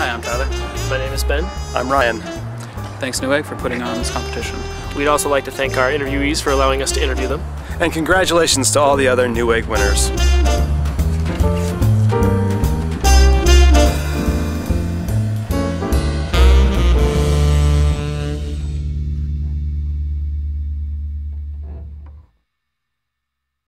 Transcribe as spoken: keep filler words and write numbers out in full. Hi, I'm Tyler. My name is Ben. I'm Ryan. Thanks, Newegg, for putting on this competition. We'd also like to thank our interviewees for allowing us to interview them. And congratulations to all the other Newegg winners.